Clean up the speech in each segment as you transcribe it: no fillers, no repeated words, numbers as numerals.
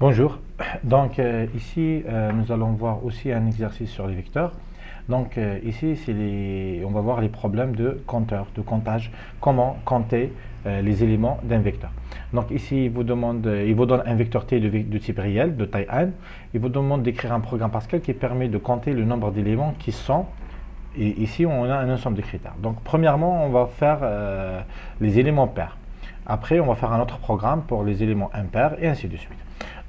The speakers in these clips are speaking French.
Bonjour, donc ici nous allons voir aussi un exercice sur les vecteurs. Donc ici on va voir les problèmes de compteur, de comptage, comment compter les éléments d'un vecteur. Donc ici il vous donne un vecteur t de type réel, de taille n. Il vous demande d'écrire un programme Pascal qui permet de compter le nombre d'éléments qui sont, et ici on a un ensemble de critères. Donc premièrement on va faire les éléments pairs. Après on va faire un autre programme pour les éléments impairs et ainsi de suite.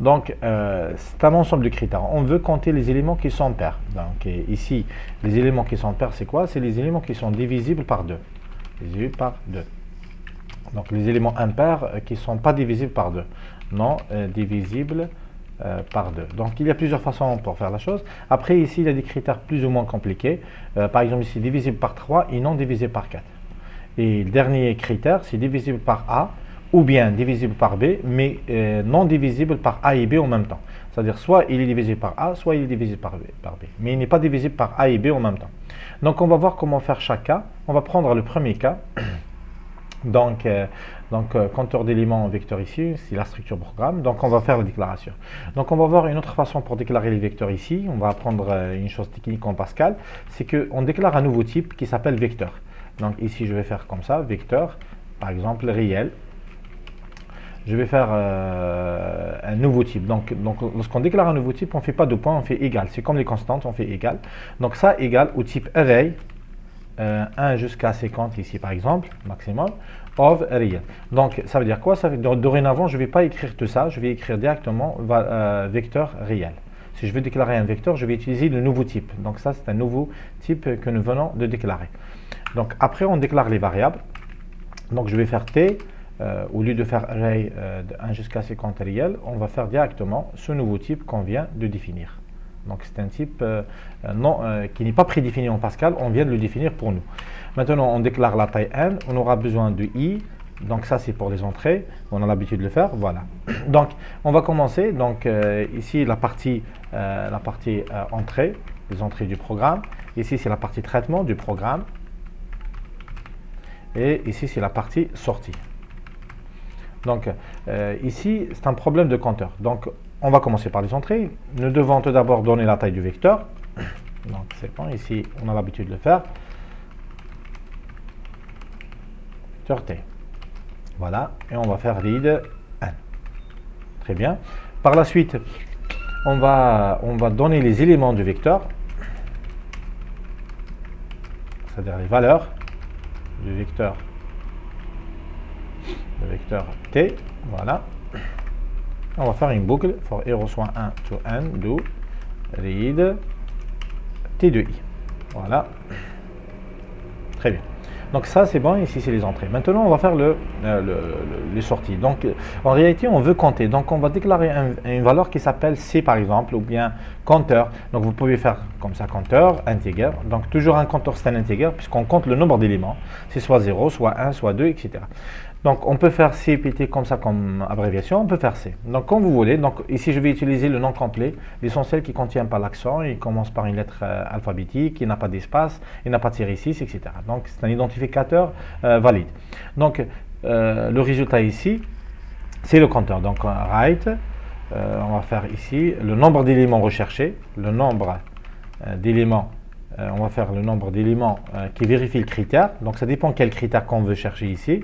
Donc c'est un ensemble de critères. On veut compter les éléments qui sont pairs. Donc ici les éléments qui sont pairs, c'est quoi? C'est les éléments qui sont divisibles par 2. Divisibles par 2. Donc les éléments impairs qui ne sont pas divisibles par 2. Non divisibles par 2. Donc il y a plusieurs façons pour faire la chose. Après ici il y a des critères plus ou moins compliqués. Par exemple ici divisible par 3 et non divisible par 4. Et le dernier critère, c'est divisible par A ou bien divisible par B, mais non divisible par A et B en même temps. C'est-à-dire soit il est divisible par A, soit il est divisible par B. Mais il n'est pas divisible par A et B en même temps. Donc on va voir comment faire chaque cas. On va prendre le premier cas. Donc, compteur d'éléments vecteurs ici, c'est la structure programme. Donc, on va faire la déclaration. Donc, on va voir une autre façon pour déclarer les vecteurs ici. On va apprendre une chose technique en Pascal. C'est qu'on déclare un nouveau type qui s'appelle vecteur. Donc, ici, je vais faire comme ça, vecteur, par exemple, réel. Je vais faire un nouveau type. Donc lorsqu'on déclare un nouveau type, on ne fait pas de points, on fait égal. C'est comme les constantes, on fait égal. Donc, ça égale au type array. 1 jusqu'à 50 ici par exemple, maximum, of réel. Donc ça veut dire quoi? Ça veut dire dorénavant je ne vais pas écrire tout ça, je vais écrire directement vecteur réel. Si je veux déclarer un vecteur, je vais utiliser le nouveau type. Donc ça c'est un nouveau type que nous venons de déclarer. Donc après on déclare les variables. Donc je vais faire t, au lieu de faire array de 1 jusqu'à 50 réel, on va faire directement ce nouveau type qu'on vient de définir. Donc c'est un type qui n'est pas prédéfini en Pascal, on vient de le définir pour nous. Maintenant on déclare la taille n, on aura besoin de i, donc ça c'est pour les entrées, on a l'habitude de le faire, voilà. Donc on va commencer, donc ici la partie entrée, les entrées du programme, ici c'est la partie traitement du programme, et ici c'est la partie sortie. Donc ici c'est un problème de compteur, donc on va commencer par les entrées. Nous devons tout d'abord donner la taille du vecteur. Donc c'est bon, ici on a l'habitude de le faire. T. Voilà, et on va faire lead 1. Très bien. Par la suite, on va donner les éléments du vecteur, c'est-à-dire les valeurs du vecteur. Le vecteur T, voilà. On va faire une boucle for i reçoit 1 to n do read t de i. Voilà. Très bien. Donc ça c'est bon, ici c'est les entrées. Maintenant on va faire les sorties. Donc en réalité on veut compter. Donc on va déclarer une valeur qui s'appelle c par exemple, ou bien compteur. Donc vous pouvez faire comme ça compteur, integer. Donc toujours un compteur c'est un integer puisqu'on compte le nombre d'éléments. C'est soit 0, soit 1, soit 2, etc. Donc on peut faire CPT comme ça comme abréviation, on peut faire C. Donc comme vous voulez, donc ici je vais utiliser le nom complet, l'essentiel qui ne contient pas l'accent, il commence par une lettre alphabétique, il n'a pas d'espace, il n'a pas de série 6, etc. Donc c'est un identificateur valide. Donc le résultat ici, c'est le compteur. Donc write, on va faire ici le nombre d'éléments recherchés, le nombre d'éléments. On va faire le nombre d'éléments qui vérifie le critère. Donc ça dépend quel critère qu'on veut chercher ici.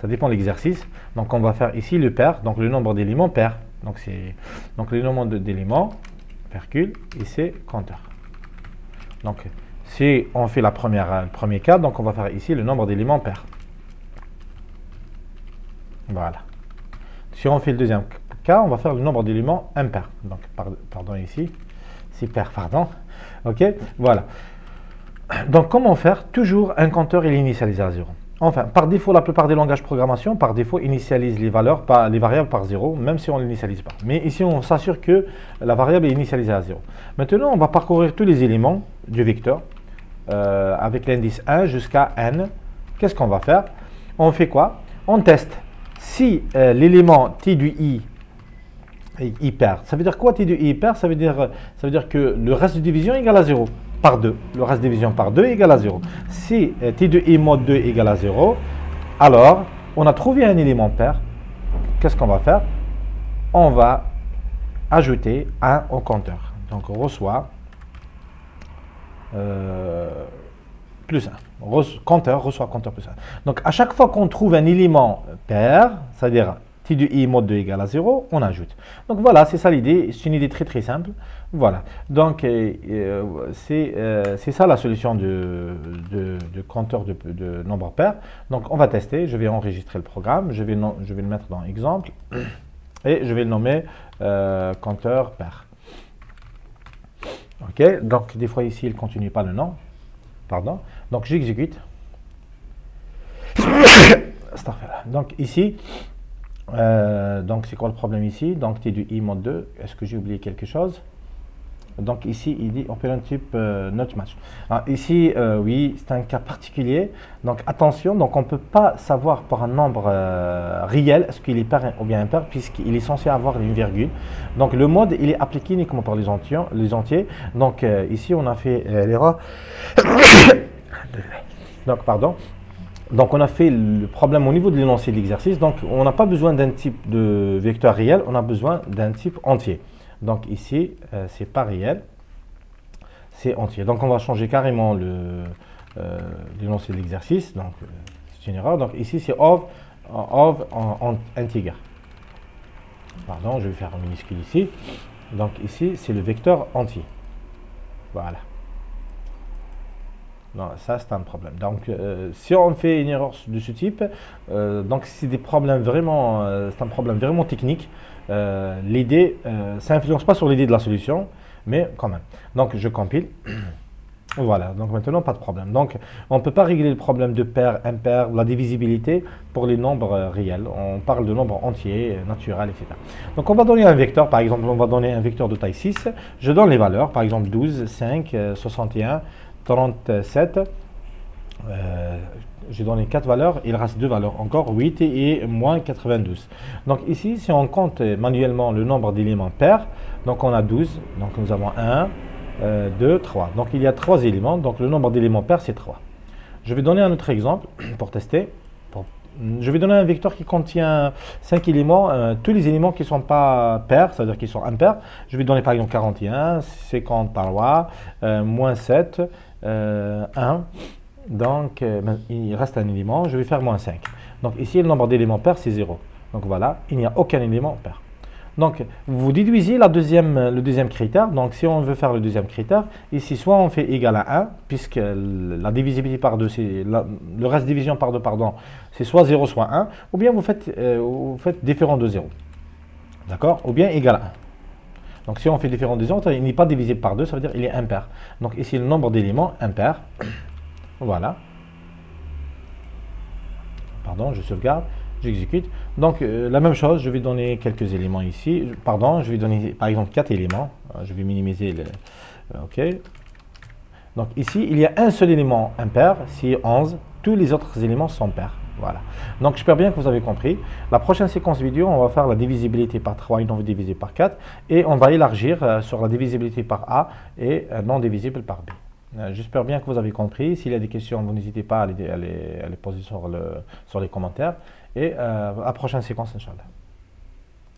Ça dépend de l'exercice. Donc on va faire ici le pair, donc le nombre d'éléments pair. Donc c'est le nombre d'éléments, percule, et c'est compteur. Donc si on fait le premier cas, donc on va faire ici le nombre d'éléments pair. Voilà. Si on fait le deuxième cas, on va faire le nombre d'éléments impairs. Donc pardon ici, c'est pair, pardon. Ok, voilà. Donc comment faire? Toujours un compteur et l'initialiser à 0. Enfin, par défaut, la plupart des langages de programmation, par défaut, initialisent les variables par 0, même si on ne l'initialise pas. Mais ici, on s'assure que la variable est initialisée à 0. Maintenant, on va parcourir tous les éléments du vecteur avec l'indice 1 jusqu'à n. Qu'est-ce qu'on va faire? On fait quoi? On teste. Si l'élément t du i est hyper, ça veut dire quoi t du i hyper? Ça veut dire que le reste de division est égal à 0. Par 2, le reste de division par 2 égale à 0. Si t de i mod 2 égale à 0, alors on a trouvé un élément pair. Qu'est-ce qu'on va faire? On va ajouter 1 au compteur. Donc on reçoit plus 1. Compteur plus 1. Donc à chaque fois qu'on trouve un élément pair, c'est-à-dire T de I mod 2 égale à 0, on ajoute. Donc voilà, c'est ça l'idée. C'est une idée très très simple. Voilà. Donc c'est ça la solution de compteur de nombre pair. Donc on va tester. Je vais enregistrer le programme. Je vais le mettre dans exemple. Et je vais le nommer compteur pair. Ok. Donc des fois ici, il ne continue pas le nom. Pardon. Donc j'exécute. Donc ici... donc c'est quoi le problème ici? Donc T du I mod 2, est-ce que j'ai oublié quelque chose? Donc ici il dit opérant type not match. Alors, ici oui, c'est un cas particulier, donc attention, donc on peut pas savoir par un nombre réel est-ce qu'il est pair ou bien impair, puisqu'il est censé avoir une virgule. Donc le mode il est appliqué uniquement par les entiers. Donc ici on a fait l'erreur. Donc pardon. Donc, on a fait le problème au niveau de l'énoncé de l'exercice. Donc, on n'a pas besoin d'un type de vecteur réel, on a besoin d'un type entier. Donc, ici, c'est pas réel, c'est entier. Donc, on va changer carrément l'énoncé de l'exercice. Donc, c'est une erreur. Donc, ici, c'est of integer. Pardon, je vais faire en minuscule ici. Donc, ici, c'est le vecteur entier. Voilà. Non, ça c'est un problème. Donc si on fait une erreur de ce type, donc c'est des problèmes vraiment, c'est un problème vraiment technique. L'idée, ça n'influence pas sur l'idée de la solution, mais quand même. Donc je compile. Voilà, donc maintenant pas de problème. Donc on ne peut pas régler le problème de pair, impair, la divisibilité pour les nombres réels. On parle de nombres entiers, naturels, etc. Donc on va donner un vecteur, par exemple, on va donner un vecteur de taille 6. Je donne les valeurs, par exemple 12, 5, 61. 37, j'ai donné 4 valeurs, il reste 2 valeurs encore, 8 et moins 92. Donc ici, si on compte manuellement le nombre d'éléments pairs, donc on a 12, donc nous avons 1, 2, 3. Donc il y a 3 éléments, donc le nombre d'éléments pairs c'est 3. Je vais donner un autre exemple pour tester. Je vais donner un vecteur qui contient 5 éléments, tous les éléments qui ne sont pas pairs, c'est-à-dire qui sont impairs. Je vais donner par exemple 41, 50 par loi, moins 7, 1. Donc il reste un élément, je vais faire moins 5. Donc ici le nombre d'éléments pairs c'est 0. Donc voilà, il n'y a aucun élément pair. Donc vous déduisez le deuxième critère. Donc si on veut faire le deuxième critère, ici soit on fait égal à 1, puisque la divisibilité par 2, le reste division par 2, pardon, c'est soit 0 soit 1, ou bien vous faites différent de 0, d'accord, ou bien égal à 1. Donc si on fait différent de 0, il n'est pas divisible par 2, ça veut dire qu'il est impair. Donc ici le nombre d'éléments impair, voilà, pardon, je sauvegarde. J'exécute. Donc la même chose, je vais donner quelques éléments ici. Pardon, je vais donner par exemple 4 éléments. Je vais minimiser le... Ok. Donc ici, il y a un seul élément impair, c'est 11. Tous les autres éléments sont pairs. Voilà. Donc j'espère bien que vous avez compris. La prochaine séquence vidéo, on va faire la divisibilité par 3 et non divisé par 4. Et on va élargir sur la divisibilité par A et non divisible par B. J'espère bien que vous avez compris. S'il y a des questions, vous n'hésitez pas à les poser sur les commentaires. Et à la prochaine séquence, Inch'Allah.